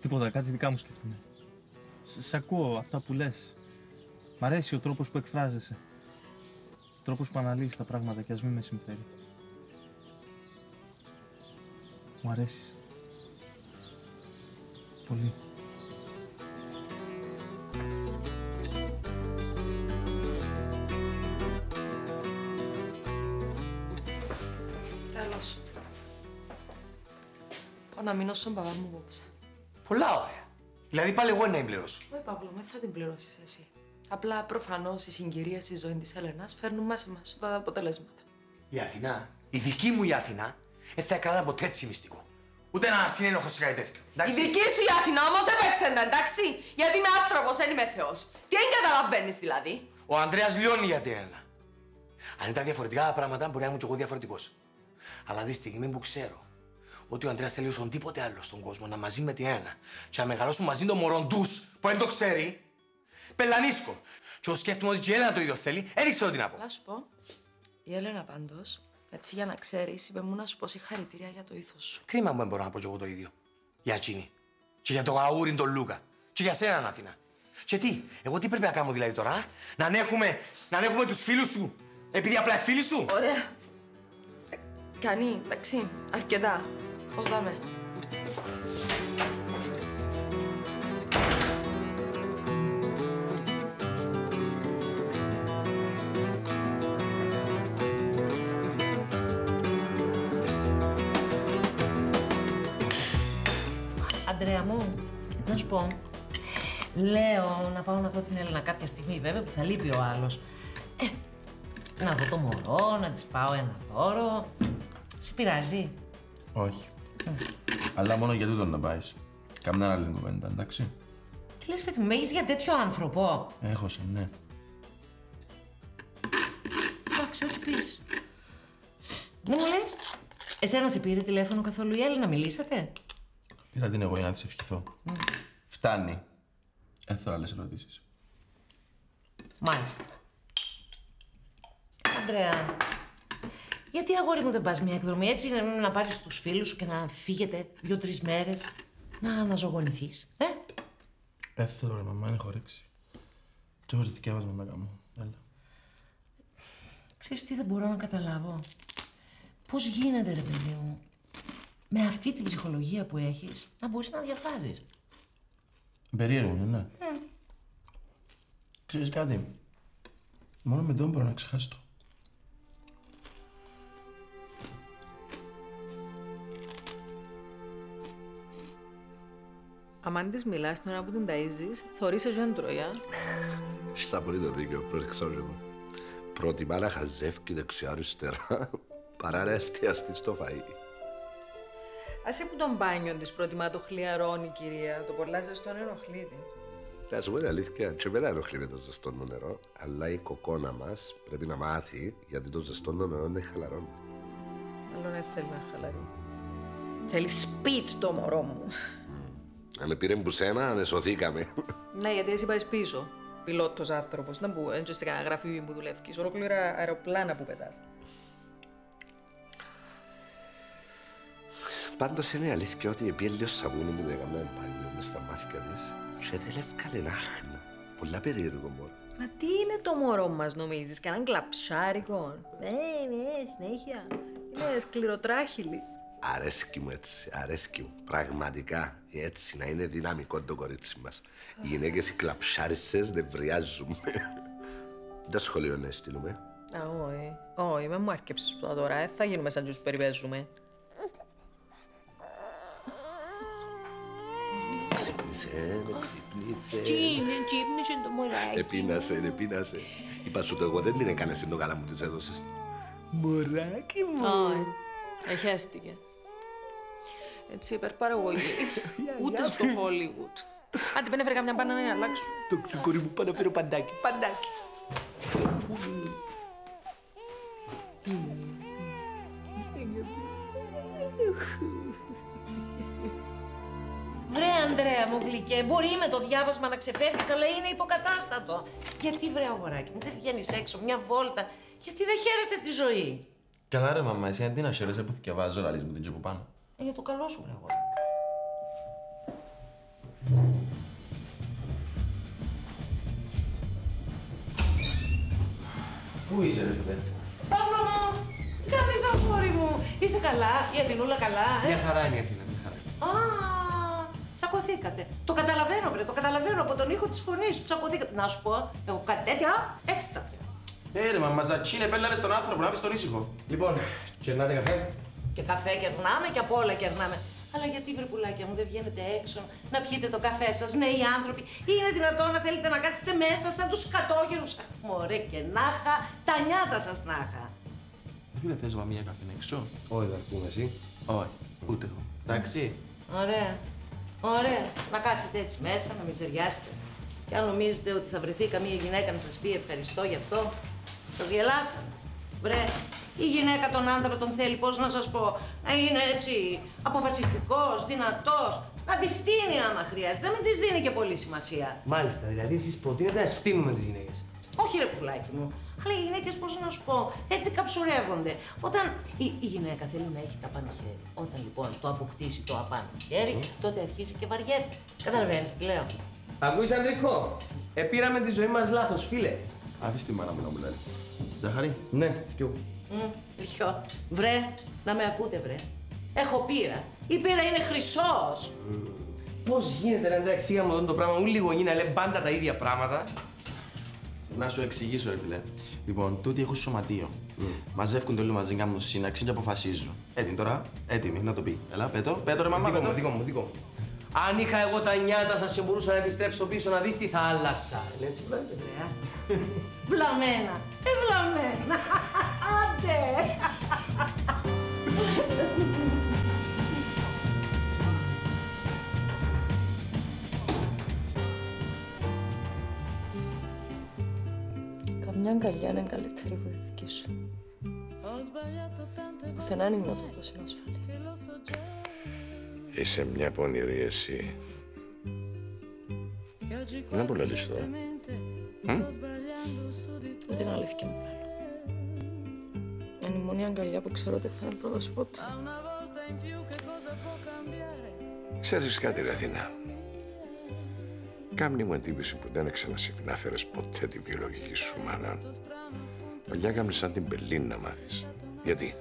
Τίποτα, κάτι δικά μου σκέφτομαι. Σ' ακούω αυτά που λες. Μ' αρέσει ο τρόπος που εκφράζεσαι. Ο τρόπος που αναλύεις τα πράγματα και ας μην με συμφέρει. Μου αρέσεις. Πολύ. Τέλος. Πάω να μείνω στον παπά μου απόψε. Πολλά ωραία. Δηλαδή πάλι εγώ να εμπληρώσω. Όχι, Παύλο, δεν θα την πληρώσεις εσύ. Απλά προφανώς οι συγκυρίες στη ζωή της Έλενας φέρνουν μέσα μας τα αποτελέσματα. Η Αθηνά, η δική μου η Αθηνά, δεν θα κρατά ποτέ έτσι μυστικό. Ούτε ένα συνένοχο σε κάτι τέτοιο. Η δική σου η Αθηνά όμως έπαιξε, εντάξει. Γιατί είμαι άνθρωπος, δεν είμαι Θεός. Τι δεν καταλαβαίνεις δηλαδή. Ο Ανδρέας λιώνει για την Έλενα. Αν ήταν διαφορετικά τα πράγματα, μπορεί να ήμουν κι εγώ διαφορετικός. Αλλά τη στιγμή που ξέρω ότι ο Ανδρέας θέλει όσο τίποτε άλλο στον κόσμο να μαζί με την Έλενα και να μεγαλώσουν μαζί των μωρών τους που δεν το ξέρει, πελανίσκω. Και όσο σκέφτομαι ότι και η Έλενα το ίδιο θέλει, δεν ξέρω τι να πω. Να σου πω, η Έλενα πάντως, έτσι για να ξέρεις, είπε μου να σου πω συγχαρητήρια για το ήθος σου. Κρίμα που δεν μπορώ να πω κι εγώ το ίδιο. Για εκείνη. Και για το γαούριν τον Λούκα. Και για σέναν, Αθήνα. Και τι, εγώ τι πρέπει να κάνω δηλαδή τώρα, να ανέχουμε, τους φίλους σου, επειδή απλά φίλοι σου. Ωραία. Κάνει, εντάξει, αρκετά. Πώς δάμε. Ανδρέα μου, να σου πω. Λέω να πάω να δω την Έλενα κάποια στιγμή, βέβαια, που θα λείπει ο άλλος. Να δω το μωρό, να της πάω ένα δώρο. Σε πειράζει? Όχι. Αλλά μόνο για τούτον να πάεις. Καμιά άλλη κουβέντα, εντάξει. Τι λες, παιδί μου, με έχεις για τέτοιο άνθρωπο? Έχω σε, ναι. Εντάξει, ό,τι πεις. Δεν μου λες, εσένα σε πήρε τηλέφωνο καθόλου η Έλενα, μιλήσατε? Πήρα την εγώ για να της ευχηθώ. Φτάνει. Δεν θέλω άλλες ερωτήσεις. Μάλιστα. Ανδρέα, γιατί αγόρι μου δεν πας μια εκδρομή έτσι, να πάρεις τους φίλους σου και να φύγετε 2-3 μέρες, να αναζωογονηθείς, ε? Δεν θέλω ρε μαμά, έχω ρίξει. Τι έχω ζητική άβαλμα να κάνω, έλα. Ξέρεις τι δεν μπορώ να καταλάβω. Πώς γίνεται ρε παιδί μου, με αυτή την ψυχολογία που έχεις, να μπορείς να διαβάζεις. Περίεργο, ναι. Ξέρεις κάτι, μόνο με τον μπορώ να ξεχάσω το. Αμάν της μιλάς τώρα που την ταΐζεις, θωρείς εσύ εν τρώια. Στα πολύ το δίκιο, προσεξάω και εγώ. Προτιμά να χαζεύκει δεξιά αριστερά, παρά να εστιαστεί στο φαΐ. Άσε που τον μπάνιο της προτιμά το χλιαρώνει η κυρία, το πολλά ζεστό ενοχλεί την. Να σου πω είναι αλήθεια, και εμένα ενοχλεί με το ζεστό νερό, αλλά η κοκόνα μας πρέπει να μάθει γιατί το ζεστό νερό είναι χαλαρό. Μάλλον δεν θέλει να χαλαρεί. Θέλει σπίτ το μωρό μου. Αν πήρε που σένα, ανεσωθήκαμε. Ναι, γιατί εσύ πάει πίσω. Πιλότος άνθρωπος, να μπου, έτσι σε κανένα γραφείο που δουλεύεις, ολόκληρα αεροπλάνα που πετάς. Πάντως είναι αλήθεια ότι επειδή λίγο σαβούνι μου έκανα μπάνιο μες στα μάτια της και δεν έφκανε ένα άχνο. Πολλά περίεργο μωρό. Μα τι είναι το μωρό μας νομίζεις, κανέναν κλαψάρικο? Ναι, συνέχεια. Είναι σκληροτράχυλη. Αρέσκει μου έτσι, αρέσκει μου. Πραγματικά έτσι να είναι δυναμικό το κορίτσι μας. Οι γυναίκες οι κλαψάρισες νευριάζουν. Δεν σχολείο να στείλουμε. Α, όχι, με μου άρκεψες τώρα, θα γίνουμε σαν τους περιπέζουμε. Ξύπνησε. Ξύπνησε το μωράκι. Επίνασε. Είπα σου το εγώ, δεν την έκανες το καλά μου τις έδωσες. Μωράκι μου. Όχι, αχιάστηκε. Έτσι υπερπαραγωγή. Ούτε στο Hollywood. Άντε, πέντε φέρε καμιά μπάνα να αλλάξω. Το ξυκόρι μου, πάνω φέρω παντάκι. Παντάκι. Βρε, Ανδρέα μου γλυκέ, μπορεί με το διάβασμα να ξεφεύγεις, αλλά είναι υποκατάστατο. Γιατί βρε, αγοράκι μου, δεν βγαίνεις έξω μια βόλτα, γιατί δεν χαίρεσαι τη ζωή? Καλά ρε μαμά, εσύ αντί να χαίρεσαι που θυκευάζω, λαλείς μου την τσέπου πάνω. Για το καλό σου βρε, αγοράκι. Πού είσαι ρε παιδί? Παύλο μου, τι κάνεις αγόρι μου? Είσαι καλά, η Αθηνούλα καλά, ε? Μια χαρά είναι η Αθήνα, μια χαρά. Τσακωθήκατε. Το καταλαβαίνω, βρε, το καταλαβαίνω από τον ήχο της φωνής σου. Τσακωθήκατε. Να σου πω, εγώ κάτι τέτοια, έξτρα. Ρε μαμά, ζατσίνε, πέλαρε στον άνθρωπο, να πεις τον ήσυχο. Λοιπόν, κερνάτε καφέ. Και καφέ κερνάμε και απ' όλα κερνάμε. Αλλά γιατί, βρε πουλάκια μου, δεν βγαίνετε έξω να πιείτε το καφέ σας, νέοι άνθρωποι? Είναι δυνατόν να θέλετε να κάτσετε μέσα σαν τους κατόγερους? Αχ, μωρέ και νάχα, τα νιάτα σας νάχα. Δεν θες βαμία καφέ έξω? Όχι, δεν πούμε εσύ. Όχι, ούτε εγώ. Εντάξει. Ωραία. Ωραία, να κάτσετε έτσι μέσα, να μιζεριάσετε. Και αν νομίζετε ότι θα βρεθεί καμία γυναίκα να σας πει ευχαριστώ γι' αυτό, σας γελάσανε. Βρε, η γυναίκα τον άντρα τον θέλει, πώς να σας πω, να είναι έτσι αποφασιστικός, δυνατός. Να τη φτύνει άμα χρειάζεται, να μην τη δίνει και πολύ σημασία. Μάλιστα, δηλαδή εσείς προτείνετε να σφτύνουμε τις γυναίκες. Όχι ρε πουλάκι μου. Αλλά οι γυναίκες, πώς να σου πω, έτσι καψουρεύονται. Όταν η γυναίκα θέλει να έχει τα πάνω χέρι, όταν λοιπόν το αποκτήσει το απάνω χέρι, τότε αρχίζει και βαριέται. Καταλαβαίνεις τι λέω. Ακούεις, Αντρικό, επήραμε τη ζωή μας λάθος, φίλε. Αφήστε τη μάνα μου να μιλάει. Ζάχαρη. Ναι, πιω. Πιω. Βρε, να με ακούτε, βρε. Έχω πείρα. Η πείρα είναι χρυσός. Πώς γίνεται να ενταξία μου το πράγμα, ούλοι γονείς να λένε πάντα τα ίδια πράγματα. Να σου εξηγήσω, ρε φίλε. Λοιπόν, τούτοι έχουν σωματείο. Μαζεύκονται όλοι μαζί, κάνουν σύναξη και αποφασίζουν. Έτοιμοι τώρα, έτοιμοι να το πει. Έλα, πέτω, πέτω ρε μαμά. Δικό μου. Αν είχα εγώ τα νιάτα σας και μπορούσα να επιστρέψω πίσω να δεις τη θάλασσα. Είναι έτσι, πλάτε, ρε. Βλαμμένα. Βλαμμένα. Άντε. Καμιά αγκαλιά είναι καλύτερη από τη δική σου. Πουθενά νιώθω πως είναι ασφαλή. Είσαι μια πονηρή εσύ. Να που λαλείς τώρα. Με την αλήθεια μου λένε. Είναι η μόνη αγκαλιά που ξέρω ότι θα είναι πρώτα σου πότε. Ξέρεις κάτι ρε Αθήνα. Κάμνη μου εντύπωση που δεν ξανασυχνάφερες ποτέ την βιολογική σου μάνα. Παλιά κάμνη σαν την Πελίν να μάθεις. Γιατί.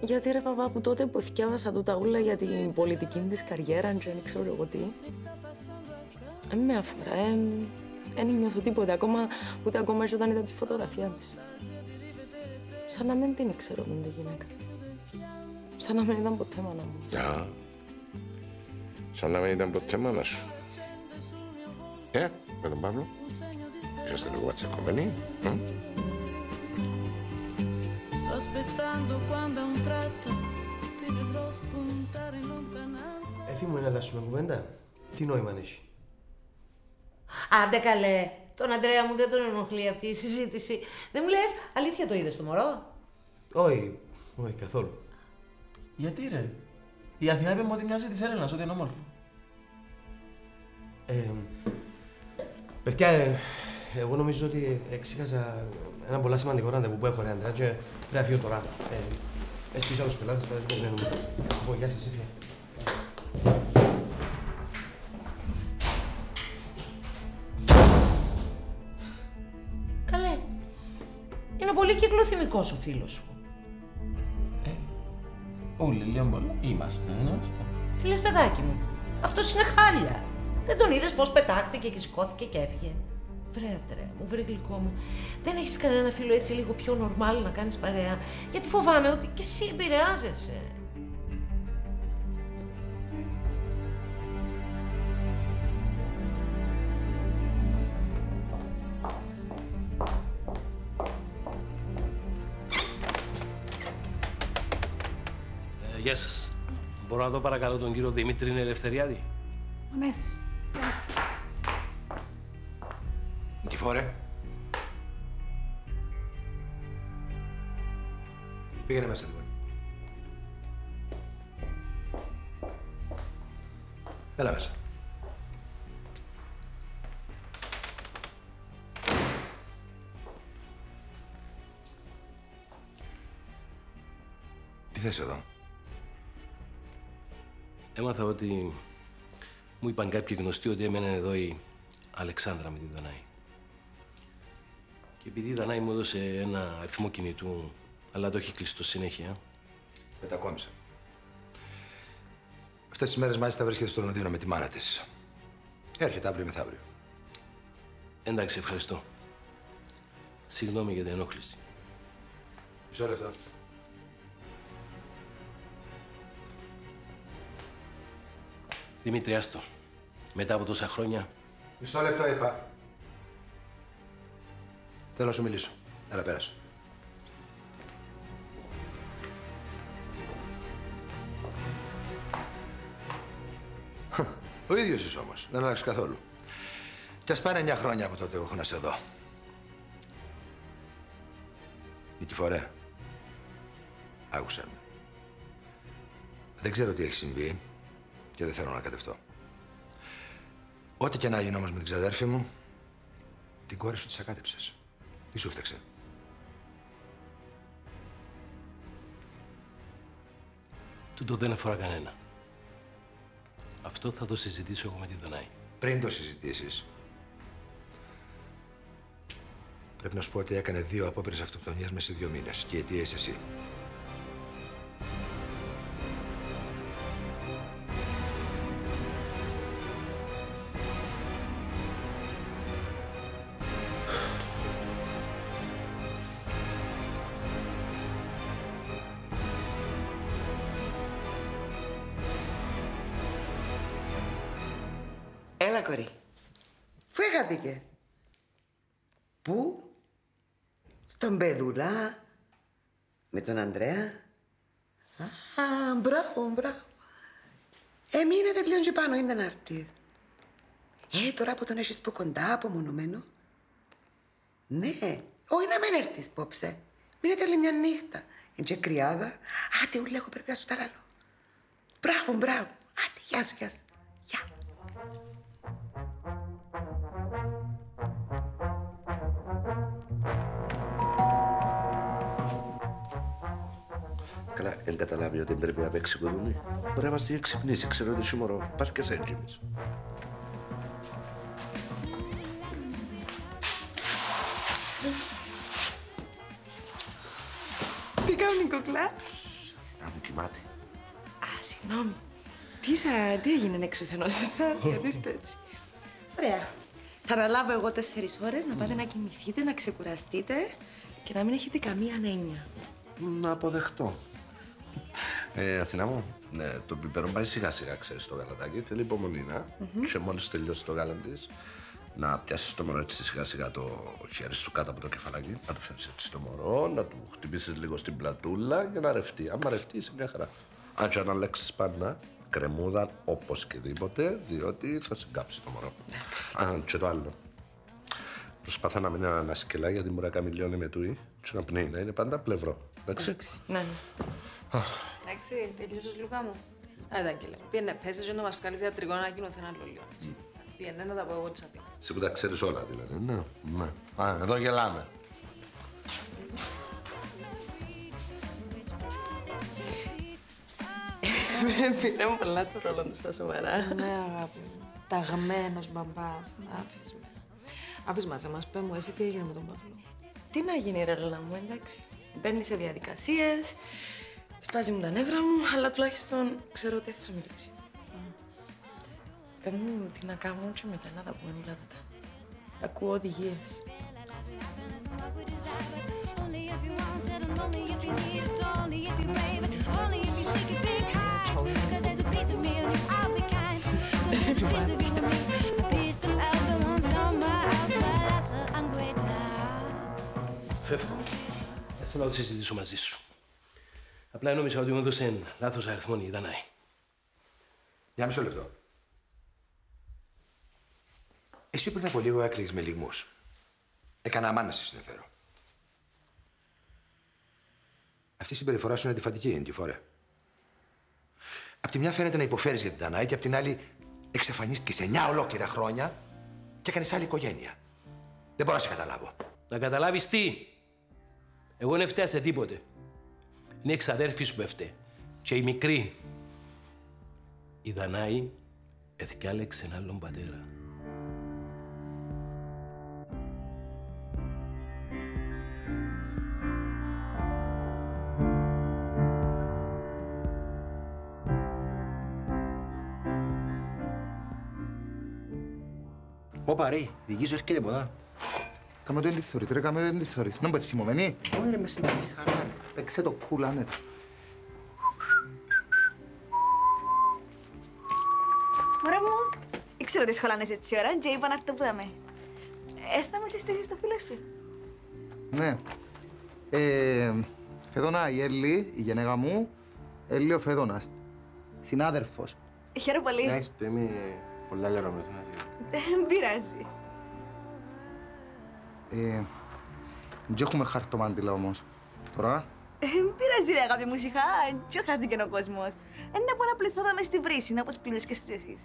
Γιατί ρε παπά, που τότε που θυκιάβασα τούτα ούλα για την πολιτική της καριέρα, αν δεν ξέρω εγώ τι, δεν με αφορά, δεν νιώθω τίποτα, ούτε ακόμα όταν είδα τη φωτογραφία της. Σαν να μην την ξέρω με τη γυναίκα. Σαν να μην ήταν ποτέ μάνα μου. Α, σαν να μην ήταν ποτέ μάνα σου. Με τον Παύλο, είσαστε λίγο ατσακωμένοι. Έφη μου, να αλλάσουμε κουβέντα. Τι νόημα έχει. Άντε καλέ, τον Αντρέα μου δεν τον ενοχλεί αυτή η συζήτηση. Δεν μου λες, αλήθεια το είδες το μωρό. Όχι, όχι καθόλου. Γιατί ρε, η Αθηνά είπε μου ότι μοιάζει της Έλενας, ότι είναι όμορφο. Παιδιά, εγώ νομίζω ότι εξήχασα ένα πολύ σημαντικό ραντεβού που έχω ρε Αντρέα και πρέπει να φύγω τώρα. Εσείς άλλους πελάτες, τώρα δεν μου. Λοιπόν, γεια σας, έφυγα. Καλέ, είναι πολύ κυκλοθυμικός ο φίλος σου. Όλοι λίγο πολλά. Είμαστε. Τι λες, παιδάκι μου, αυτός είναι χάλια. Δεν τον είδες πώς πετάχτηκε και σηκώθηκε και έφυγε. Βρε, Αντρέα μου, βρε γλυκό μου, δεν έχεις κανένα φίλο έτσι λίγο πιο νορμάλ να κάνεις παρέα, γιατί φοβάμαι ότι κι εσύ επηρεάζεσαι. Γεια σας. Μπορώ να δω παρακαλώ τον κύριο Δημήτρη Ελευθεριάδη. Αμέσως. Νικηφόρε. Πήγαινε μέσα λοιπόν. Έλα μέσα. Τι θες εδώ. Έμαθα ότι μου είπαν κάποιοι γνωστοί ότι έμενε εδώ η Αλεξάνδρα με τη Δανάη. Και επειδή η Δανάη μου έδωσε ένα αριθμό κινητού, αλλά το έχει κλειστό συνέχεια. Μετακόμισε. Αυτές τις μέρες μάλιστα βρίσκεται στο Λονδίνο με τη μάνα της. Έρχεται αύριο μεθαύριο. Εντάξει, ευχαριστώ. Συγγνώμη για την ενόχληση. Μισό λεπτό. Δημήτρη, άστο. Μετά από τόσα χρόνια... Μισό λεπτό είπα. Θέλω να σου μιλήσω. Έλα, πέρασε. Ο ίδιος είσαι όμως. Δεν αλλάξεις καθόλου. Κι ας πάνε 9 χρόνια από τότε που έχω να σε δω. Νικηφορέ, άκουσε με. Δεν ξέρω τι έχει συμβεί και δεν θέλω να κατευτώ. Ό,τι και να γίνει όμως με την ξαδέρφη μου, την κόρη σου της ακάτεψες. Τι σου φταίξε. Τούτο δεν αφορά κανένα. Αυτό θα το συζητήσω εγώ με τη Δανάη. Πριν το συζητήσεις, πρέπει να σου πω ότι έκανε 2 απόπειρες αυτοκτονίας μέσα σε 2 μήνες. Και η αιτία είσαι εσύ. Έλα, κορί. Φύγατε. Πού? Στον Πεδουλά. Με τον Ανδρέα. Α, μπράβο, μπράβο. Εμείνετε λίγο και πάνω, ήταν αρτή. Τώρα που τον έχεις που κοντά, απομονωμένο. Ναι, όχι να μην έρθεις πόψε. Μείνετε άλλη μια νύχτα. Εντζε κρυάδα. Άτε, ούλα, έχω πρέπει να σου ταραλώ. Μπράβο, μπράβο. Άτε, γεια σου, γεια σου. Γεια. Καλά, δεν καταλάβει ότι πρέπει να παίξει κουδούνι. Μπορεί να μας τη ξυπνήσει, ξέρω ότι σου μωρό. Πας και σαν Τζίμις. Τι κάνει η κοκλά? Να μου κοιμάται. Α, συγγνώμη. Τι έγινε εξουθενώς εσάς, γιατί είστε έτσι. Ωραία. Θα αναλάβω εγώ 4 ώρες να πάτε να κοιμηθείτε, να ξεκουραστείτε και να μην έχετε καμία ανένεια. Να αποδεχτώ. Αθηνά μου, το πιπέρον πάει σιγά σιγά, ξέρεις, το γαλατάκι. Θέλει υπομονή, να. Και μόλις τελειώσει το γάλα της, να πιάσεις το μωρό έτσι σιγά σιγά το χέρι σου κάτω από το κεφαλάκι, να το φέρεις έτσι το μωρό, να του χτυπήσεις λίγο στην πλατούλα και να ρευτεί. Άμα ρευτεί, είσαι μια χαρά. Αν και αναλέξεις πάντα, κρεμούδα όπως και δίποτε, διότι θα σε κάψει το μωρό. Αν και το άλλο. Προσπαθά να μην ανασκελά γιατί μπορεί να καμιλιώνει με τούι και να πνέει, να είναι πάντα πλευρό. Εντάξει. Ναι. Εντάξει, τελείωσες Λουκά μου. Άντε, Άγγελε. Πήγαινε, πέσεις και να μας βγάλεις για τριγώνα εκείνο θέναν λολιό. Πήγαινε να τα πω εγώ της Αθήνας. Σε που τα ξέρεις όλα δηλαδή. Ναι. Α, εδώ γελάμε. Με πήρε πολλά το ρόλο του στα σοβαρά. Ναι, αγάπη μου. Ταγμένος μπαμπάς. Άφης μας, εμάς πέ μου, εσύ τι έγινε με τον Παύλο. Τι να γίνει ρε Λόλα μου, εντάξει. Μπαίνει σε διαδικασίες, σπάζει μου τα νεύρα μου, αλλά τουλάχιστον ξέρω ότι θα μιλήσει. Πέ μου τι να κάνω και μετά να τα πούμε, μιλάτε τα. Ακούω οδηγίες. Φεύγω. Δεν θέλω να το συζητήσω μαζί σου. Απλά νόμιζα ότι μου έδωσε ένα λάθος αριθμό η Δανάη. Για μισό λεπτό. Εσύ πριν από λίγο έκλαιγες με λυγμούς. Έκανα αμά να σε συνεφέρω. Αυτή η συμπεριφορά σου είναι αντιφατική, είναι τη φορά. Απ' τη μια φαίνεται να υποφέρεις για την Δανάη και απ' την άλλη εξαφανίστηκες 9 ολόκληρα χρόνια και έκανες άλλη οικογένεια. Δεν μπορώ να σε καταλάβω. Να καταλάβεις τι. Εγώ δεν φταίω σε τίποτε. Είναι εξαδέρφη σου που έφταει. Και η μικρή. Η Δανάη εθιάλεξε έναν άλλον πατέρα. Ωπα ρε, δική σου έρχεται ποτά. Κάμε το ελίθωρις, ρε, κάμε το ελίθωρις. Να μπαιδε θυμωμένη. Όχι ρε, με συνταγή χαρά ρε. Παίξε το κούλ άνετος. Μωρό μου, ήξερα ότι σχολάνες έτσι ώρα και είπα να έρθω που θα με. Θα με συστήσεις το φίλο σου. Ναι. Φεδόνα, η Έλλη, η γενέγα μου, Έλλη ο Φεδόνας. Συνάδερφος. Χαίρομαι πολύ. Πολλά λερόμες να ζει. Δεν πειράζει. Δεν έχουμε χαρτομάντιλα όμως. Τώρα. Μην πειράζει ρε αγάπη μου, σιχά. Τι χάθηκε ο κόσμος. Να πω να πληθώδαμε στη βρύση, όπως πλήρες και στρήσεις.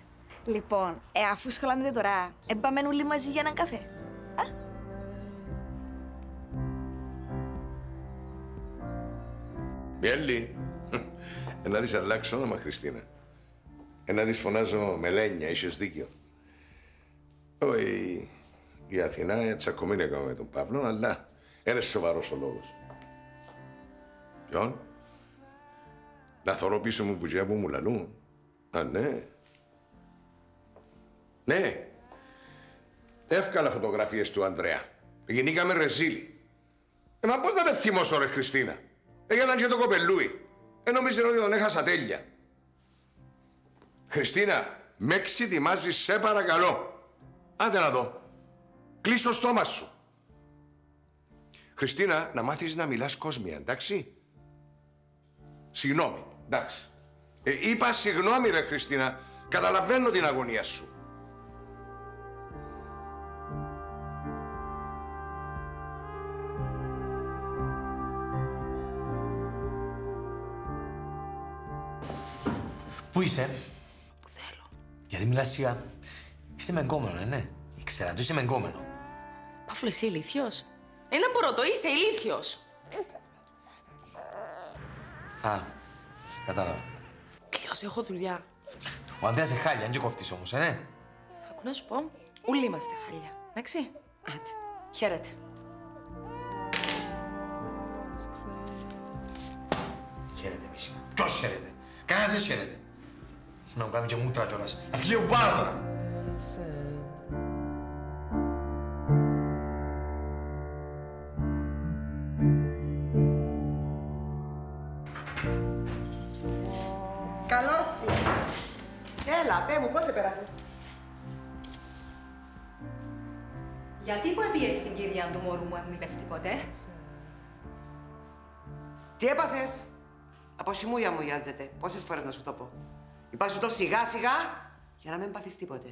Λοιπόν, αφού σχολάνετε τώρα, πάμε όλοι μαζί για έναν καφέ. Α? Μιέλη, να της αλλάξω όνομα, Χριστίνα. Να της φωνάζω Μελένια, είσαι δίκιο. Όχι, η Αθηνά τσακωμένη ακόμα με τον Παύλο, αλλά ένας σοβαρός ο λόγος. Ποιον? Να θωρώ πίσω μου που μου λαλούν. Α, ναι. Ναι. Εύκαλα φωτογραφίες του Ανδρέα. Γινήκαμε ρεζίλη. Μα πότε δεν θυμώσω ρε Χριστίνα. Έγιναν και το κοπελούι. Νόμιζε ότι τον έχασα τέλεια. Χριστίνα, με ξετοιμάζεις, σε παρακαλώ. Άντε να δω. Κλείσ' το στόμα σου. Χριστίνα, να μάθεις να μιλάς κόσμια, εντάξει. Συγγνώμη, εντάξει. Είπα συγγνώμη ρε Χριστίνα. Καταλαβαίνω την αγωνία σου. Πού είσαι? Που θέλω. Γιατί μιλάς σιγά. Είσαι μεγκόμενο, ναι. Ήξερα, το είσαι μεγκόμενο. Παύλο, είσαι ηλίθιος. Ένα μπορώ, το είσαι ηλίθιος. Α, κατάλαβα. Κλειώσε, έχω δουλειά. Ο Αντρέας είναι χάλια, αν και κοφτής όμως, ναι. Ακού να σου πω, όλοι είμαστε χάλια, εντάξει. Άντε, χαίρετε. Χαίρετε, μισή. Ποιος χαίρετε. Κανένας δεν χαίρετε. Να μου κάνει και μούτρα κιόλας. Αυτή είναι πάρα τώρα. Καλώς την. Έλα, πέ μου, πώς σε πέρασε. Γιατί που έπιες στην κυρία του μωρού μου, αν μη είπες τίποτε. Τι έπαθες. Από σιμούια μου γιάζεται. Πόσες φορές να σου το πω. Είπα σου το σιγά σιγά για να μην πάθεις τίποτε.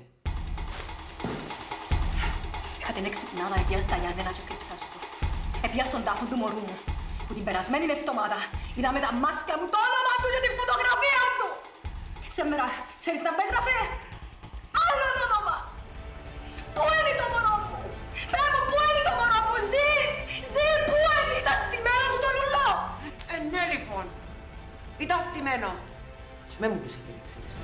Είχα την εξυπνάδα, έπιας τα Γιάννενα και κρύψα σου το. Έπιας τον τάφο του μωρού μου, που την περασμένη εβδομάδα είδα με τα μάτια μου το όνομα του και την φωτογραφία του. Σήμερα, ξέρεις να μπέγραφε άλλο όνομα. Πού είναι το μωρό μου. Θεέ μου, πού είναι το μωρό μου. Ζει, ζει, πού είναι. Ήταν στημένο του το λουλό. Ναι, λοιπόν. Ήταν στημένο. Μαι μου πεις ότι δεν ξέρεις το.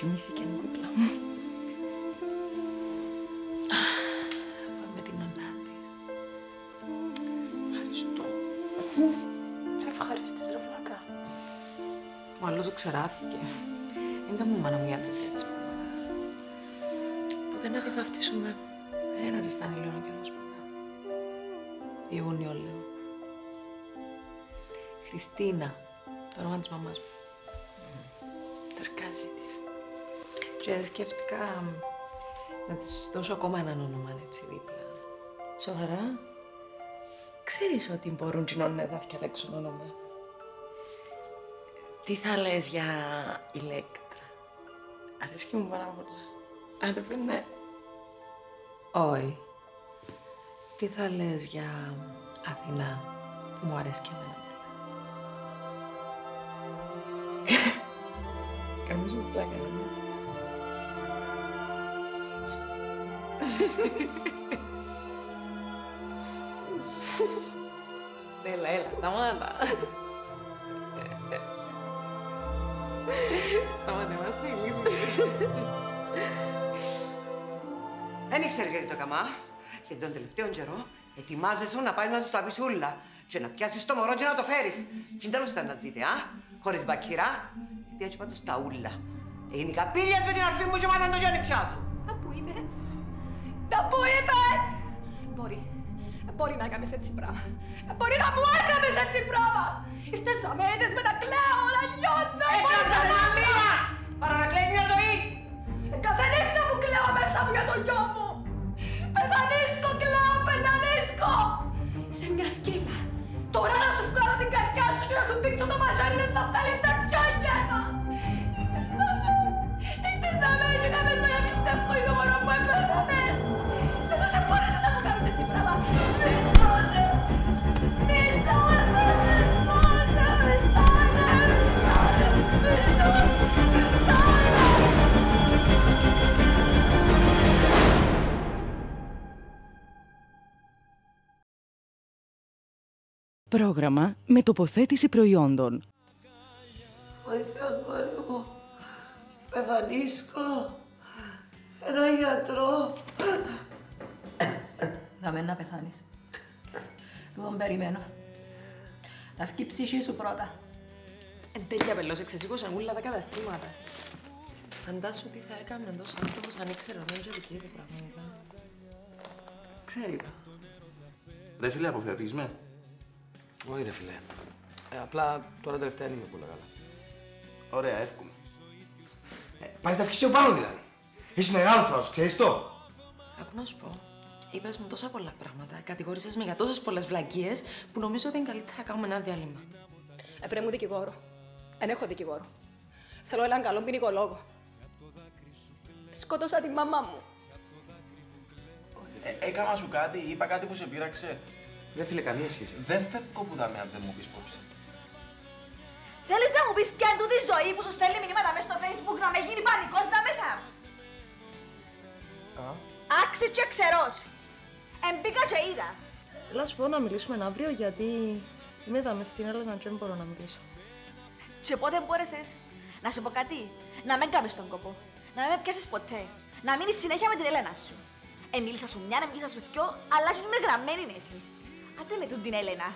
Κοιμήθηκε μου δίπλα μου. Φάμε την ονά της. Ευχαριστώ. Τι ευχαριστής ρε βλάκα. Ο άλλος ξεράθηκε. Δεν ήταν μου μάνα μου γιατρής για τις πράγματα. Ποτέ να τη βαφτίσουμε. Ένα ζεστάνει λίγο ο καιρός ποτέ. Ιούνιο λέω. Χριστίνα. Το όνομα της μαμάς μου. Ταρκάζει της. Και σκέφτηκα να της δώσω ακόμα έναν όνομα, έτσι, δίπλα. Σοβαρά. Ξέρεις ότι μπορούν τσινώνες να διαλέξουν όνομα. Τι θα λες για ηλέκτρα. Αρέσκει μου πάρα πολλά. Αν δεν πει ναι. Όχι. Τι θα λες για Αθηνά, που μου αρέσει και εμένα. Καμίς μου πλάκα να μην. Έλα, έλα, σταμάτα. Σταμάτα, είμαστε ηλίθιοι. Δεν ήξερες γιατί το καμά. Γιατί τον τελευταίο καιρό ετοιμάζεσαι να πάει να του τα πεις ούλα και να πιάσεις το μωρό και να το φέρεις. Τι τέλος ήταν να ζείτε, α, χωρίς μπακύρα. Επειδή έτσι πάντως τα ούλα. Είναι οι καπήλιες με την αρφή μου και μάθαν το γιόνι πιάσου. Α, πού είπες. Τα που είπες! Μπορεί να έκαμες έτσι πράγμα. Μπορεί να μου έκαμες έτσι πράγμα! Ήρθες να με είδες με τα κλαίω όλα νιώθω! Έκανες ένα μήνα! Παρά να κλαίεις μια ζωή! Κάθε νύχτα μου κλαίω μέσα μου για τον γιο μου! Πεδανίσκω κλαίω, πεδανίσκω! Είσαι μια σκύλα! Τώρα να σου βγάλω την καρδιά σου και να σου πήξω το μαγιάρι να θα φτάνεις στα πιο γέννα! Ήρθες να με έκαμες με να πιστεύω ή το μόνο μου έπαιρνε! Δεν σε μπόρεσες να μου κάνεις έτσι πράγμα! Μη σώζε! Μη σώζε! Μη σώζε! Μη σώζε! Μη σώζε! Πρόγραμμα με τοποθέτηση προϊόντων. Βοηθέως μωρή μου, πεθανίσκω, ένα γιατρό. Να μεν να πεθάνεις. Εγώ τον περιμένω. Να βγει η ψυχή σου πρώτα. Εν τέλεια πελώς, εξεσήκωσαν όλα τα καταστήματα. Φαντάσου τι θα έκαμε εντός άνθρωπος αν ήξερε ο Ρέντζο δικαιεί του πραγματικά. Ξέρει το. Ρε φίλε, αποφεύγεις με. Όχι ρε φίλε. Απλά τώρα τελευταία δεν είμαι πολύ καλά. Ωραία, έρχομαι. Πάει στα αυξήσεω πάνω δηλαδή. Είσαι μεγάλο φρός, ξέρεις το. Ακού να σου πω. Είπες μου τόσα πολλά πράγματα. Κατηγορήσες με για τόσες πολλές βλακίες που νομίζω ότι είναι καλύτερα να κάνουμε ένα διάλειμμα. Βρε μου δικηγόρο. Εν έχω δικηγόρο. Θέλω έναν καλό ποινικολόγο. Σκότωσα τη μαμά μου. Έκανα σου κάτι, είπα κάτι που σε πείραξε. Δεν φίλε καμία σχέση. Δεν φεύγω που δάμε αν δεν μου πεις πόψε. Θέλεις να μου πεις ποια είναι τούτη η ζωή που σου στέλνει μηνύματα μέσα στο Facebook να με γίνει πανικός να μέσα άμους. Άξις και ξερός. Εμπήκα και είδα. Έλα σου πω να μιλήσουμε αύριο γιατί είμαι εδώ μες στην έρευνα και δεν μπορώ να μιλήσω. Και πότε μπόρεσες. Να σου πω κάτι. Να μην κάνεις τον κόπο. Να μην με πιάσεις ποτέ. Να μείνεις συνέχεια με την Έλενα σου. Εμίλησα σου μια, εμίλησα σου δυο, αλλάζεις με γραμμένη εσύ. Άντε με τούτην την Έλενα.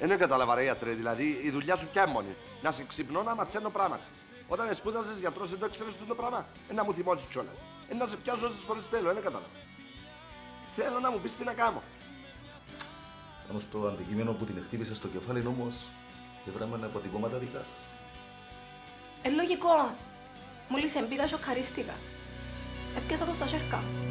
Ενώ κατάλαβα ρε γιατρέ, δηλαδή η δουλειά σου πια είναι μόνη. Να σε ξυπνώ να μαθαίνω πράγματα. Όταν σπούδαζες γιατρός δεν το ξέρεις το πράγμα. Να μου θυμώσεις κιόλας. Να σε πιάσω όσες φορές θέλω, ενώ κατάλαβα. Θέλω να μου πεις τι να κάνω. Πάνω στο αντικείμενο που την χτύπησε στο κεφάλι όμως, δεν βράμανε αποτυπώματα δικά σας. Λογικό. Μόλις εμπήκα σοκαρίστηκα. Έπιασα το στα σέρκα.